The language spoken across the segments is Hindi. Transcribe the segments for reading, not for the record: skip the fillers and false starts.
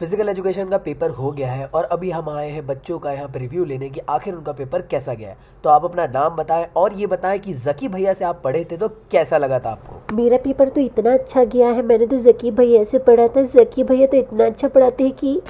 फिजिकल एजुकेशन का पेपर हो गया है और अभी हम आए हैं बच्चों का यहाँ पर रिव्यू लेने कि आखिर उनका पेपर कैसा गया है। तो आप अपना नाम बताएं और ये बताएं कि जकी भैया से आप पढ़े थे तो कैसा लगा था आपको। मेरा पेपर तो इतना अच्छा गया है, मैंने तो जकी भैया से पढ़ा था। जकी भैया तो इतना अच्छा पढ़ाते हैं कि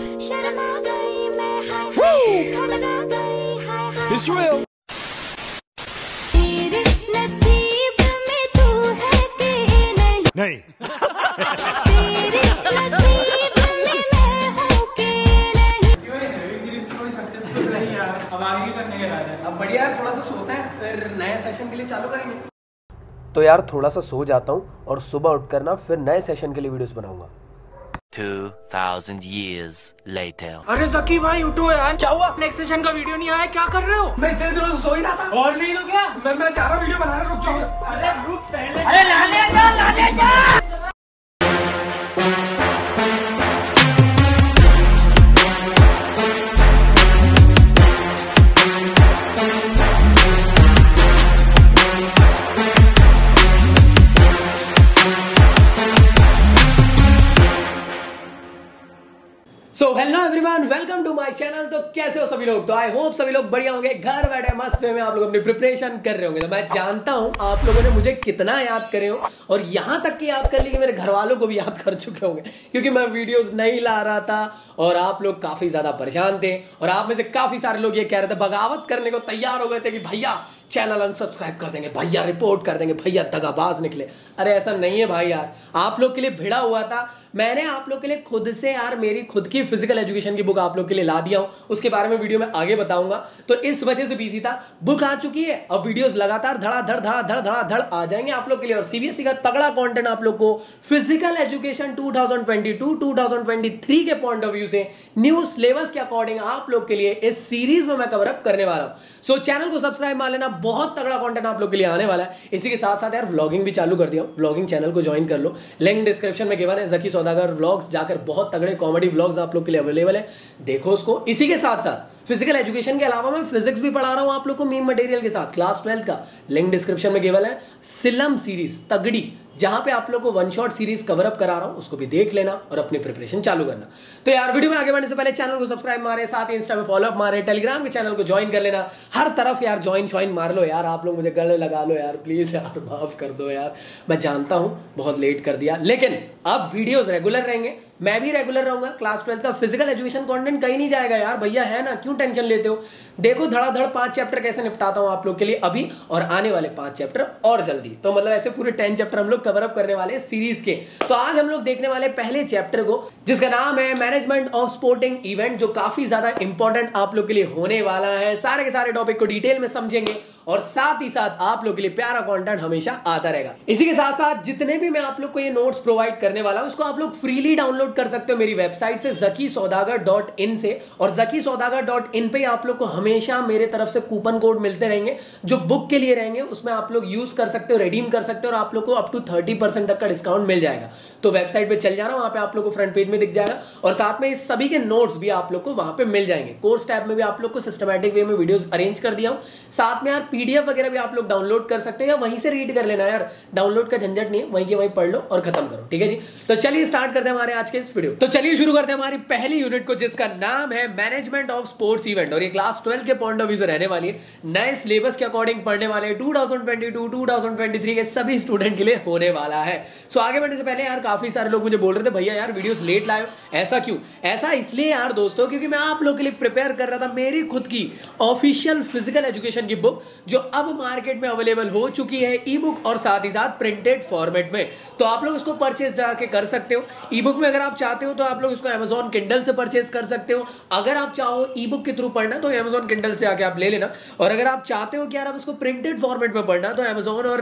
तो यार थोड़ा सा सो जाता हूँ और सुबह उठ करना फिर नए सेशन के लिए वीडियोस बनाऊंगा। 2000 years later. अरे जकी भाई उठो यार, क्या हुआ? नेक्स्ट सेशन का वीडियो नहीं आया, क्या कर रहे हो? मैं इतने दिनों से सो ही रहा था। और नहीं तो क्या? मैं चारा वीडियो बना रहा, रुक जाओ। अरे रुक पहले। अरे लाने जा। Hello everyone, welcome to my channel. तो कैसे हो सभी लोग? तो आई होप सभी लोग बढ़िया होंगे, घर बैठे मस्त वे में आप लोग अपनी प्रिपरेशन कर रहे होंगे। तो मैं जानता हूं आप लोगों ने मुझे कितना याद करे हो और यहां तक कि याद कर ली कि मेरे घर वालों को भी याद कर चुके होंगे, क्योंकि मैं वीडियोस नहीं ला रहा था और आप लोग काफी ज्यादा परेशान थे। और आप में से काफी सारे लोग ये कह रहे थे, बगावत करने को तैयार हो गए थे कि भैया चैनल अनसब्सक्राइब कर देंगे, भैया रिपोर्ट कर देंगे, भैया दगाबाज निकले। अरे ऐसा नहीं है भाई, यार आप लोग के लिए भिड़ा हुआ था। मैंने आप लोग के लिए खुद से यार मेरी खुद की फिजिकल एजुकेशन की बुक आप लोग के लिए ला दिया हूं, उसके बारे में वीडियो में आगे बताऊंगा। तो इस वजह से बिजी था। बुक आ चुकी है और वीडियोस लगातार धड़ाधड़ धड़ाधड़ धड़ाधड़ आ जाएंगे आप लोग के लिए। और सीबीएसई का तगड़ा कंटेंट आप लोग को फिजिकल एजुकेशन 2022-2023 के पॉइंट ऑफ व्यू से न्यू सिलेबस के अकॉर्डिंग आप लोग के लिए इस सीरीज में मैं कवर अप करने वाला हूं। सो चैनल को सब्सक्राइब मार लेना, बहुत तगड़ा कंटेंट आप लोग के लिए आने वाला है। इसी के साथ साथ यार व्लॉगिंग भी चालू कर दिया हूं, व्लॉगिंग चैनल को ज्वाइन कर लो, लिंक डिस्क्रिप्शन में गिवन है। जकी सौदागर व्लॉग्स, जाकर बहुत तगड़े कॉमेडी व्लॉग्स आप लोग के लिए अवेलेबल है, देखो उसको। इसी के साथ साथ फिजिकल एजुकेशन के अलावा मैं फिजिक्स भी पढ़ा रहा हूं आप लोग को मीम मटेरियल के साथ, क्लास 12 का, लिंक डिस्क्रिप्शन में गिवन है। सिलम सीरीज तगड़ी, जहां पे आप लोग को one shot series cover up करा रहा हूं, उसको भी देख लेना और अपनी प्रिपरेशन चालू करना। तो यार वीडियो में आगे बढ़ने से पहले चैनल को सब्सक्राइब मारे, साथ ही इंस्टा में फॉलो अप मारे, टेलीग्राम के चैनल को ज्वाइन कर लेना। हर तरफ यार ज्वाइन मार लो यार, आप लोग मुझे गले लगा लो यार, प्लीज यार माफ कर दो यार, मैं जानता हूं बहुत लेट कर दिया। लेकिन अब वीडियोस रेगुलर रहेंगे, मैं भी रेगुलर रहूंगा। क्लास 12 का फिजिकल एजुकेशन कंटेंट कहीं नहीं जाएगा यार, भैया है ना, क्यों टेंशन लेते हो? देखो धड़ाधड़ 5 चैप्टर कैसे निपटाता हूं आप लोग के लिए अभी, और आने वाले 5 चैप्टर और जल्दी। तो मतलब ऐसे पूरे 10 चैप्टर हम लोग कवर अप करने वाले सीरीज के। तो आज हम लोग देखने वाले पहले चैप्टर को, जिसका नाम है मैनेजमेंट ऑफ स्पोर्टिंग इवेंट, जो काफी ज्यादा इंपॉर्टेंट आप लोग के लिए होने वाला है। सारे के सारे टॉपिक को डिटेल में समझेंगे और साथ ही साथ आप लोग के लिए प्यारा कंटेंट हमेशा आता रहेगा। इसी के साथ साथ जितने भी मैं आप लोग को ये नोट्स प्रोवाइड करने वाला हूं, इसको आप लोग फ्रीली डाउनलोड कर सकते हो मेरी वेबसाइट से zakisaudagar.in से। और zakisaudagar.in पे आप लोग को हमेशा मेरे तरफ से कूपन कोड मिलते रहेंगे जो बुक के लिए रहेंगे, उसमें आप लोग यूज कर सकते हो, रिडीम कर सकते हो और आप लोग को अप टू 30% तक का डिस्काउंट मिल जाएगा। तो वेबसाइट पे चल जाना, वहां पे आप लोग को फ्रंट पेज में दिख जाएगा और साथ में इस सभी के नोट्स भी आप लोग को वहां पे मिल जाएंगे। कोर्स टैब में भी आप लोग को सिस्टमैटिक वे में वीडियोस अरेंज कर दिया हूं। साथ में यार पीडीएफ वगैरह भी आप लोग डाउनलोड कर सकते हो या वहीं से रीड कर लेना यार, डाउनलोड का झंझट नहीं है, वहीं के वहीं पढ़ लो और खत्म करो, ठीक है जी। तो चलिए स्टार्ट करते हैं हमारे आज के इस वीडियो। तो चलिए शुरू करते हैं हमारी पहली यूनिट को, जिसका नाम है मैनेजमेंट ऑफ स्पोर्ट्स इवेंट। और ये क्लास 12 के पॉइंट ऑफ व्यू से रहने वाली है, नए सिलेबस के अकॉर्डिंग पढ़ने वाले 2022-2023 के सभी स्टूडेंट के लिए होने वाला है। सो आगे बढ़ने से पहले यार काफी सारे लोग मुझे बोल रहे थे, भैया यार वीडियोस लेट लाए हो, ऐसा क्यों? ऐसा इसलिए यार दोस्तों क्योंकि मैं आप लोग के लिए प्रिपेयर कर रहा था मेरी खुद की ऑफिशियल फिजिकल एजुकेशन की बुक, जो अब मार्केट में अवेलेबल हो चुकी है ई बुक और साथ ही साथ प्रिंटेड फॉर्मेट में। तो आप लोग उसको परचेज जाके कर सकते हो। ई बुक में अगर आप चाहते हो तो आप लोग इसको अमेजॉन किंडल से परचेज कर सकते हो। अगर आप चाहो ई बुक के थ्रू पढ़ना तो अमेजॉन किंडल से आके आप ले लेना, और अगर आप चाहते हो कि यार आप इसको प्रिंटेड फॉर्मेट में पढ़ना तो अमेजॉन और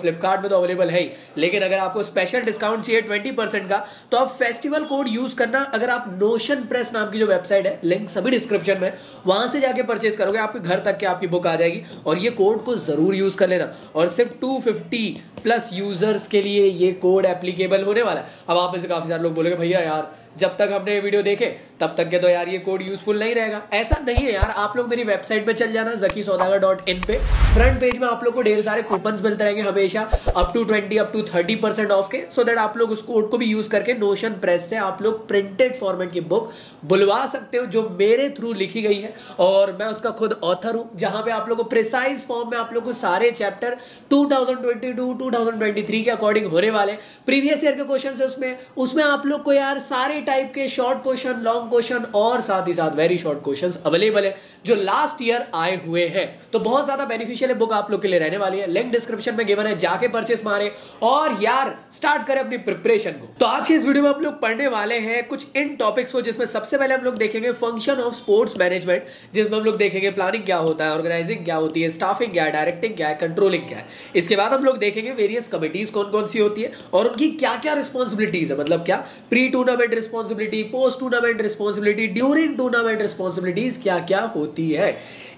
फ्लिपकार्ट में तो अवेलेबल है ही। लेकिन अगर आपको स्पेशल डिस्काउंट चाहिए 20% का, तो आप फेस्टिवल कोड यूज करना। अगर आप नोशन प्रेस नाम की जो वेबसाइट है, लिंक सभी डिस्क्रिप्शन में, वहां से जाके परचेज करोगे, आपके घर तक के आपकी बुक आ जाएगी। और ये कोड को ज़रूर यूज़ कर लेना। और सिर्फ 250 प्लस यूज़र्स के लिए ये कोड एप्लीकेबल होने वाला है। अब आप में से काफ़ी सारे लोग बोलेंगे भैया यार जब तक हमने वीडियो देखे तब तक के तो यार ये कोड यूजफुल नहीं रहेगा। ऐसा नहीं है यार, आप लोग मेरी वेबसाइट पे चल जाना जकी सौदागर.in पे, फ्रंट पेज में आप लोग को ढेर सारे कूपन्स मिलते रहेंगे हमेशा up to 20 up to 30% off के, सो दैट आप लोग उस कोड को भी यूज करके नोशन प्रेस से आप लोग प्रिंटेड फॉर्मेट की बुक बुलवा सकते हो जो मेरे थ्रू लिखी गई है और मैं उसका खुद ऑथर हूँ, जहाँ पे आप लोग को प्रिसाइज फॉर्म में आप लोग को सारे चैप्टर 2022-2023 के अकॉर्डिंग होने वाले प्रीवियस ईयर के क्वेश्चन है उसमें आप लोग को यार सारे टाइप के शॉर्ट क्वेश्चन, लॉन्ग क्वेश्चन और साथ ही साथ वेरी शॉर्ट क्वेश्चंस अवेलेबल है जो लास्ट ईयर आए हुए हैं। तो बहुत ज्यादा बेनिफिशियल है बुक आप लोग के लिए रहने वाली है। लिंक डिस्क्रिप्शन में गिवन है, जाके परचेस मारे और यार स्टार्ट करें अपनी प्रिपरेशन को। तो आज के इस वीडियो में हम लोग पढ़ने वाले हैं कुछ इन टॉपिक्स को, जिसमें सबसे पहले हम लोग देखेंगे फंक्शन ऑफ स्पोर्ट्स मैनेजमेंट, जिसमें हम लोग देखेंगे प्लानिंग क्या होता है, ऑर्गेनाइजिंग क्या होती है, स्टाफिंग क्या है, डायरेक्टिंग क्या है, कंट्रोलिंग क्या है। इसके बाद हम लोग देखेंगे वेरियस कमिटीज कौन कौन सी होती है और उनकी क्या क्या रिस्पॉन्सिबिलिटीज है, मतलब क्या pre tournament responsibility, post tournament responsibility, during tournament responsibilities क्या क्या होती है।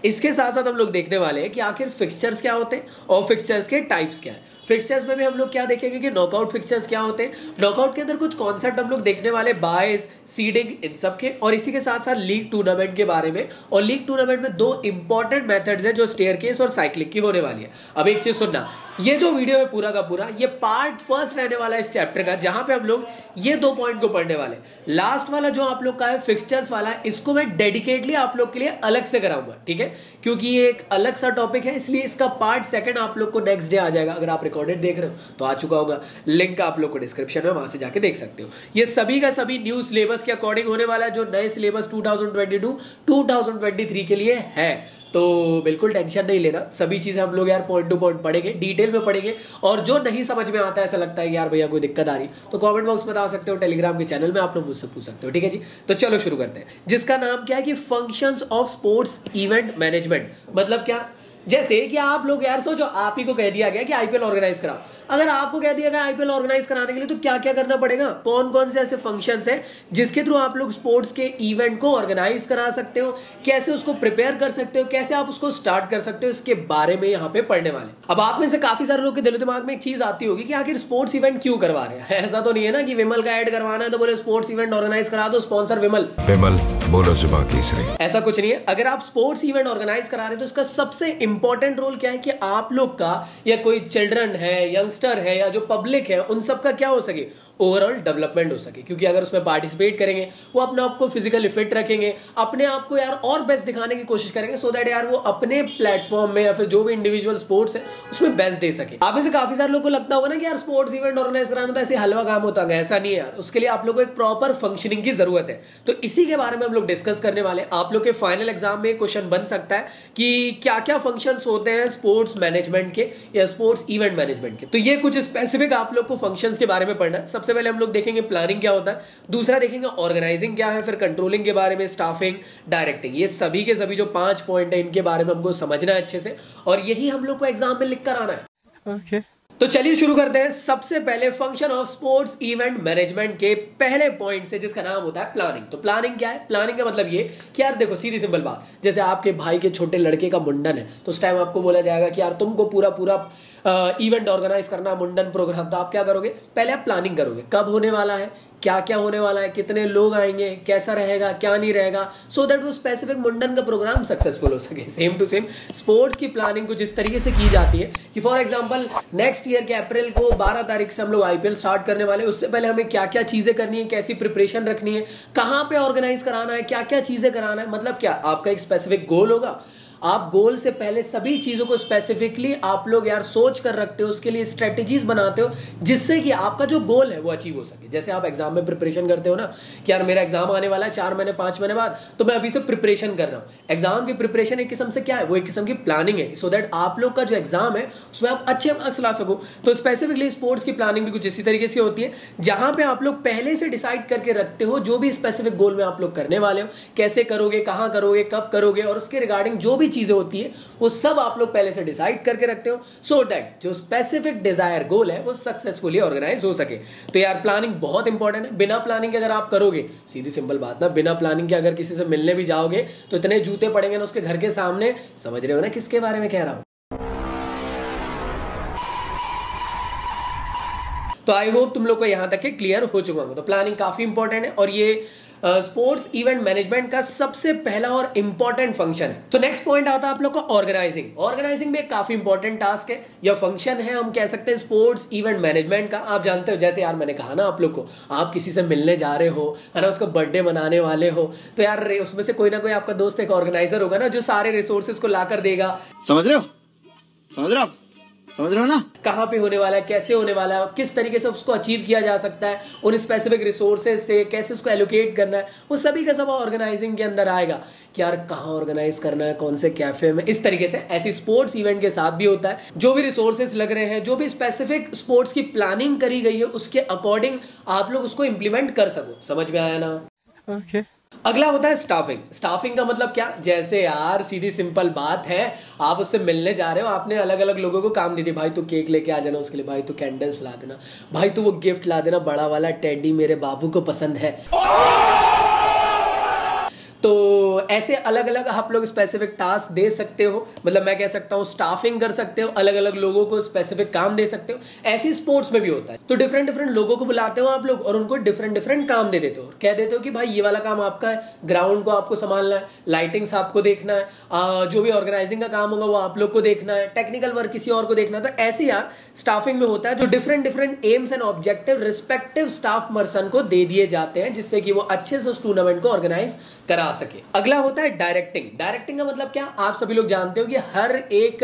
इसके साथ साथ हम लोग देखने वाले हैं कि आखिर फिक्स्चर्स क्या होते हैं और फिक्स्चर्स के टाइप्स क्या है। फिक्स्चर्स में भी हम लोग क्या देखेंगे कि नॉकआउट फिक्स्चर्स क्या होते हैं, नॉकआउट के अंदर कुछ कॉन्सेप्ट हम लोग देखने वाले, बायस, सीडिंग, इन सब के, और इसी के साथ साथ लीग टूर्नामेंट के बारे में। और लीग टूर्नामेंट में दो इंपॉर्टेंट मेथड्स हैं जो स्टेयरकेस और साइक्लिक की होने वाली है। अब एक चीज सुनना, ये जो वीडियो है पूरा का पूरा ये पार्ट फर्स्ट रहने वाला है इस चैप्टर का, जहां पे हम लोग ये दो पॉइंट को पढ़ने वाले। लास्ट वाला जो आप लोग का है फिक्स्चर्स वाला, इसको मैं डेडिकेटली आप लोग के लिए अलग से कराऊंगा, ठीक है, क्योंकि ये एक अलग सा टॉपिक है, इसलिए इसका पार्ट सेकंड आप लोग को नेक्स्ट डे आ जाएगा। अगर आप रिकॉर्डेड देख रहे हो तो आ चुका होगा, लिंक आप लोग को डिस्क्रिप्शन में, वहां से जाके देख सकते हो। ये सभी का सभी न्यू सिलेबस के अकॉर्डिंग होने वाला है जो नए सिलेबस 2022-2023 के लिए है। तो बिल्कुल टेंशन नहीं लेना, सभी चीज़ें हम लोग यार पॉइंट टू पॉइंट पढ़ेंगे, डिटेल में पढ़ेंगे, और जो नहीं समझ में आता है, ऐसा लगता है कि यार भैया कोई दिक्कत आ रही, तो कमेंट बॉक्स में आ सकते हो, टेलीग्राम के चैनल में आप लोग मुझसे पूछ सकते हो, ठीक है जी। तो चलो शुरू करते हैं, जिसका नाम क्या है कि functions of sports event management. मतलब क्या, जैसे कि आप लोग यार सोचो, आप ही को कह दिया गया कि आईपीएल ऑर्गेनाइज कराओ, अगर आपको कह दिया गया आईपीएल ऑर्गेनाइज कराने के लिए तो क्या क्या करना पड़ेगा, कौन कौन से ऐसे फंक्शंस हैं जिसके थ्रू आप लोग स्पोर्ट्स के इवेंट को ऑर्गेनाइज करा सकते हो, कैसे उसको प्रिपेयर कर सकते हो, कैसे आप उसको स्टार्ट कर सकते हो, इसके बारे में यहाँ पे पढ़ने वाले। अब आप में से काफी सारे लोग के दिलो दिमाग में एक चीज आती होगी कि आखिर स्पोर्ट्स इवेंट क्यों करवा रहे हैं। ऐसा तो नहीं है ना कि विमल का एड करवाना है तो बोले स्पोर्ट्स इवेंट ऑर्गेनाइज करा दो, स्पॉन्सर विमल, विमल बोलो जुबा तीसरी, ऐसा कुछ नहीं है। अगर आप स्पोर्ट्स इवेंट ऑर्गेनाइज करा रहे हैं तो इसका सबसे इंपॉर्टेंट रोल क्या है कि आप लोग का या कोई चिल्ड्रन है, यंगस्टर है, या जो पब्लिक है, उन सब का क्या हो सके, ओवरऑल डेवलपमेंट हो सके। क्योंकि अगर उसमें पार्टिसिपेट करेंगे वो अपने आप को फिजिकली फिट रखेंगे, अपने आप को यार और बेस्ट दिखाने की कोशिश करेंगे, सो दैट यार वो अपने प्लेटफॉर्म में या फिर जो भी इंडिविजुअल स्पोर्ट्स है उसमें बेस्ट दे सके। आप में से काफी सारे लोगों को लगता होगा ना कि यार स्पोर्ट्स इवेंट ऑर्गेनाइज कराना तो ऐसे हलवा काम होता है, ऐसा नहीं है यार, उसके लिए आप लोग को एक प्रॉपर फंक्शनिंग की जरूरत है। तो इसी के बारे में हम लोग डिस्कस करने वाले। आप लोग के फाइनल एग्जाम में क्वेश्चन बन सकता है कि क्या क्या फंक्शंस होते हैं स्पोर्ट्स मैनेजमेंट के या स्पोर्ट्स इवेंट मैनेजमेंट के। तो ये कुछ स्पेसिफिक आप लोग को फंक्शंस के बारे में पढ़ना है। सबसे पहले हम लोग देखेंगे प्लानिंग क्या होता है, दूसरा देखेंगे ऑर्गेनाइजिंग क्या है, फिर कंट्रोलिंग के बारे में, स्टाफिंग, डायरेक्टिंग, ये सभी के सभी जो 5 पॉइंट है इनके बारे में हमको समझना है अच्छे से, और यही हम लोग को एग्जाम में लिख कर आना है। ओके, तो चलिए शुरू करते हैं सबसे पहले function of sports event management के पहले पॉइंट से, जिसका नाम होता है प्लानिंग। तो प्लानिंग क्या है, प्लानिंग का मतलब ये कि यार देखो सीधी सिंपल बात, जैसे आपके भाई के छोटे लड़के का मुंडन है तो उस टाइम आपको बोला जाएगा कि यार तुमको पूरा पूरा इवेंट ऑर्गेनाइज करना, मुंडन प्रोग्राम। तो आप क्या करोगे, पहले आप प्लानिंग करोगे, कब होने वाला है, क्या क्या होने वाला है, कितने लोग आएंगे, कैसा रहेगा, क्या नहीं रहेगा, सो दैट वो स्पेसिफिक मुंडन का प्रोग्राम सक्सेसफुल हो सके। सेम टू सेम स्पोर्ट्स की प्लानिंग कुछ इस तरीके से की जाती है कि फॉर एग्जांपल नेक्स्ट ईयर के अप्रैल को 12 तारीख से हम लोग आईपीएल स्टार्ट करने वाले, उससे पहले हमें क्या क्या चीजें करनी है, कैसी प्रिपरेशन रखनी है, कहाँ पे ऑर्गेनाइज कराना है, क्या क्या चीजें कराना है। मतलब क्या, आपका एक स्पेसिफिक गोल होगा, आप गोल से पहले सभी चीज़ों को स्पेसिफिकली आप लोग यार सोच कर रखते हो, उसके लिए स्ट्रेटेजीज बनाते हो जिससे कि आपका जो गोल है वो अचीव हो सके। जैसे आप एग्जाम में प्रिपरेशन करते हो ना कि यार मेरा एग्जाम आने वाला है 4-5 महीने बाद, तो मैं अभी से प्रिपरेशन कर रहा हूँ। एग्जाम की प्रिपरेशन एक किस्म से क्या है, वो एक किस्म की प्लानिंग है, सो दैट आप लोग का जो एग्जाम है उसमें आप अच्छे मार्क्स ला सको। तो स्पेसिफिकली स्पोर्ट्स की प्लानिंग भी कुछ इसी तरीके से होती है, जहाँ पे आप लोग पहले से डिसाइड करके रखते हो जो भी स्पेसिफिक गोल में आप लोग करने वाले हो, कैसे करोगे, कहाँ करोगे, कब करोगे, और उसके रिगार्डिंग जो भी चीजें होती है वो सब आप लोग पहले से डिसाइड करके रखते हो, सो दैट जो स्पेसिफिक डिजायर गोल है वो सक्सेसफुली ऑर्गेनाइज हो सके। तो यार प्लानिंग बहुत इंपॉर्टेंट है। बिना प्लानिंग के अगर आप करोगे, सीधी सिंपल बात ना, बिना प्लानिंग के अगर किसी से मिलने भी जाओगे तो इतने जूते पड़ेंगे ना उसके घर के सामने, समझ रहे हो ना किसके बारे में कह रहा हूं। तो आई होप तुम लोग को यहाँ तक के क्लियर हो चुका होगा। तो प्लानिंग काफी इंपॉर्टेंट है और ये स्पोर्ट्स इवेंट मैनेजमेंट का सबसे पहला और इंपॉर्टेंट फंक्शन है। तो नेक्स्ट पॉइंट आता है आप लोग का ऑर्गेनाइजिंग। ऑर्गेनाइजिंग भी एक काफी इंपॉर्टेंट टास्क है या फंक्शन है, हम कह सकते हैं स्पोर्ट्स इवेंट मैनेजमेंट का। आप जानते हो जैसे यार मैंने कहा ना आप लोग को, आप किसी से मिलने जा रहे हो है ना, उसका बर्थडे मनाने वाले हो, तो यार उसमें से कोई ना कोई आपका दोस्त एक ऑर्गेनाइजर होगा ना जो सारे रिसोर्सेज को लाकर देगा। समझ रहे हो ना कहाँ पे होने वाला है, कैसे होने वाला है, किस तरीके से उसको अचीव किया जा सकता है, उन स्पेसिफिक रिसोर्सेज से कैसे उसको एलोकेट करना है, वो सभी का सब ऑर्गेनाइजिंग के अंदर आएगा कि यार कहाँ ऑर्गेनाइज करना है, कौन से कैफे में। इस तरीके से ऐसी स्पोर्ट्स इवेंट के साथ भी होता है, जो भी रिसोर्सेज लग रहे हैं, जो भी स्पेसिफिक स्पोर्ट्स की प्लानिंग करी गई है, उसके अकॉर्डिंग आप लोग उसको इम्प्लीमेंट कर सको। समझ में आया ना? ओके। अगला होता है स्टाफिंग। स्टाफिंग का मतलब क्या? जैसे यार सीधी सिंपल बात है, आप उससे मिलने जा रहे हो, आपने अलग अलग लोगों को काम दे दिया, भाई तू केक लेके आ जाना उसके लिए, भाई तू कैंडल्स ला देना, भाई तू वो गिफ्ट ला देना, बड़ा वाला टेडी मेरे बाबू को पसंद है। तो ऐसे अलग अलग आप लोग स्पेसिफिक टास्क दे सकते हो, मतलब मैं कह सकता हूँ स्टाफिंग कर सकते हो, अलग अलग लोगों को स्पेसिफिक काम दे सकते हो। ऐसे स्पोर्ट्स में भी होता है, तो डिफरेंट डिफरेंट लोगों को बुलाते हो आप लोग और उनको डिफरेंट डिफरेंट काम दे देते हो, कह देते हो कि भाई ये वाला काम आपका है, ग्राउंड को आपको संभालना है, लाइटिंग्स आपको देखना है, जो भी ऑर्गेनाइजिंग का काम होगा वो आप लोग को देखना है, टेक्निकल वर्क किसी और को देखना है। तो ऐसे यार स्टाफिंग में होता है जो different different aims and objective respective staff person को दे दिए जाते हैं, जिससे कि वो अच्छे से उस टूर्नामेंट को ऑर्गेनाइज करा सके। अगला होता है डायरेक्टिंग। डायरेक्टिंग का मतलब क्या? आप सभी लोग जानते हो कि हर एक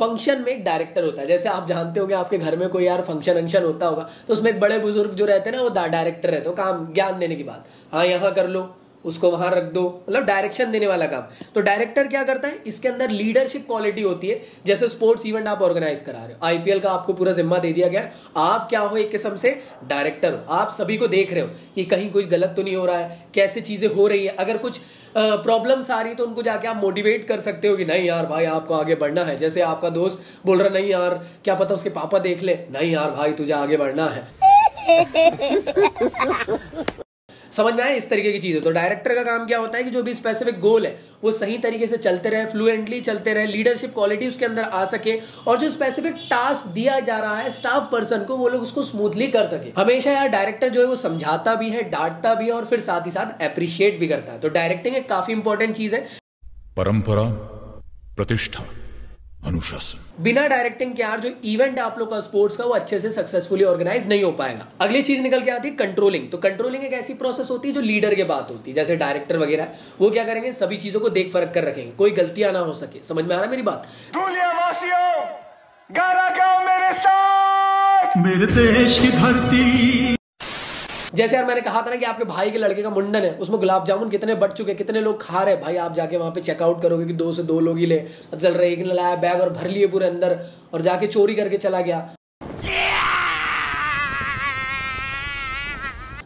फंक्शन में एक डायरेक्टर होता है। जैसे आप जानते होंगे आपके घर में कोई यार फंक्शन होता होगा तो उसमें एक बड़े बुजुर्ग जो रहते हैं ना, वो डायरेक्टर रहते हो, काम ज्ञान देने की बात, हाँ यहाँ कर लो, उसको वहां रख दो, मतलब डायरेक्शन देने वाला काम। तो डायरेक्टर क्या करता है, इसके अंदर लीडरशिप क्वालिटी होती है। जैसे स्पोर्ट्स इवेंट आप ऑर्गेनाइज करा रहे हो, आईपीएल का आपको पूरा जिम्मा दे दिया गया है, आप क्या हो, एक किस्म से डायरेक्टर हो, आप सभी को देख रहे हो कि कहीं कोई गलत तो नहीं हो रहा है, कैसे चीजें हो रही है, अगर कुछ प्रॉब्लम्स आ रही है तो उनको जाके आप मोटिवेट कर सकते हो कि नहीं यार भाई आपको आगे बढ़ना है। जैसे आपका दोस्त बोल रहा नहीं यार क्या पता उसके पापा देख ले, नहीं यार भाई तुझे आगे बढ़ना है। समझ में आए? इस तरीके की चीजें। तो डायरेक्टर का काम क्या होता है कि जो भी स्पेसिफिक गोल है वो सही तरीके से चलते रहे, फ्लुएंटली चलते रहे, लीडरशिप क्वालिटी उसके अंदर आ सके, और जो स्पेसिफिक टास्क दिया जा रहा है स्टाफ पर्सन को वो लोग उसको स्मूथली कर सके। हमेशा यार डायरेक्टर जो है वो समझाता भी है, डांटता भी है, और फिर साथ ही साथ एप्रिशिएट भी करता है। तो डायरेक्टिंग एक काफी इंपॉर्टेंट चीज है। परंपरा, प्रतिष्ठा, अनुशासन, बिना डायरेक्टिंग के यार जो इवेंट आप लोग का स्पोर्ट्स का वो अच्छे से सक्सेसफुली ऑर्गेनाइज नहीं हो पाएगा। अगली चीज निकल के आती है कंट्रोलिंग। तो कंट्रोलिंग एक ऐसी प्रोसेस होती है जो लीडर के बात होती है। जैसे डायरेक्टर वगैरह वो क्या करेंगे, सभी चीजों को देख परख कर रखेंगे, कोई गलतियां ना हो सके। समझ में आ रहा है मेरी बात? दुनिया वासियों गाना गाओ मेरे साथ, मेरे देश की धरती। जैसे यार मैंने कहा था ना कि आपके भाई के लड़के का मुंडन है, उसमें गुलाब जामुन कितने बट चुके, कितने लोग खा रहे हैं, भाई आप जाके वहां पे चेकआउट करोगे कि 2 से 2 लोग ही ले, अब चल रहे एक ने लाया बैग और भर लिए पूरे अंदर और जाके चोरी करके चला गया,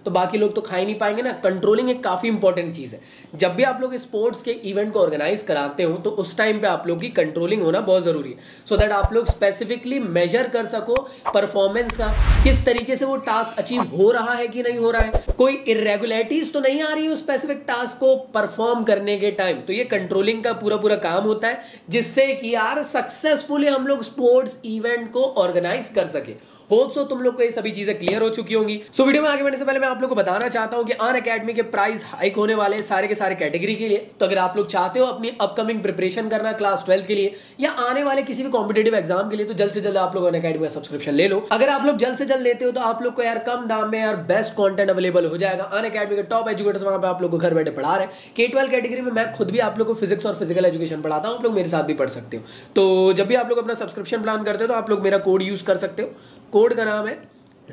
तो बाकी लोग तो खा ही नहीं पाएंगे ना। कंट्रोलिंग एक काफी इंपॉर्टेंट चीज है। जब भी आप लोग स्पोर्ट्स के इवेंट को ऑर्गेनाइज कराते हो तो उस टाइम पे आप लोग की कंट्रोलिंग होना बहुत जरूरी है, सो दैट आप लोग स्पेसिफिकली मेजर कर सको परफॉर्मेंस का, किस तरीके से वो टास्क अचीव हो रहा है कि नहीं हो रहा है, कोई इरेगुलरिटीज तो नहीं आ रही है स्पेसिफिक टास्क को परफॉर्म करने के टाइम। तो ये कंट्रोलिंग का पूरा पूरा काम होता है, जिससे कि यार सक्सेसफुली हम लोग स्पोर्ट्स इवेंट को ऑर्गेनाइज कर सके। होप सो तुम लोग को ये सभी चीजें क्लियर हो चुकी होंगी। सो वीडियो में आगे बढ़ने से पहले मैं आप लोग को बताना चाहता हूं कि अन अकेडमी के प्राइस हाइक होने वाले हैं सारे के सारे कैटेगरी के लिए। तो अगर आप लोग चाहते हो अपनी अपकमिंग प्रिपरेशन करना क्लास 12 के लिए या आने वाले किसी भी कॉम्पिटेटिव एग्जाम के लिए, तो जल्द से जल्द आप लोग अन अकेडमी का सब्सक्रिप्शन ले लो। अगर आप लोग जल्द से जल्द लेते हो तो आप लोग को यार कम दाम में यार बेस्ट कॉन्टेंट अवेलेबल हो जाएगा। अन अकेडमी के टॉप एजुकेटर्स वहां पर आप लोग को घर बैठे पढ़ा रहे हैं। K-12 कैटेगरी में मैं खुद भी आप लोग को फिजिक्स और फिजिकल एजुकेशन पढ़ाता हूं, आप लोग मेरे साथ भी पढ़ सकते हो। तो जब भी आप लोग अपना सब्सक्रिप्शन प्लान करते हो तो आप लोग मेरा कोड यूज कर सकते हो। कोड का नाम है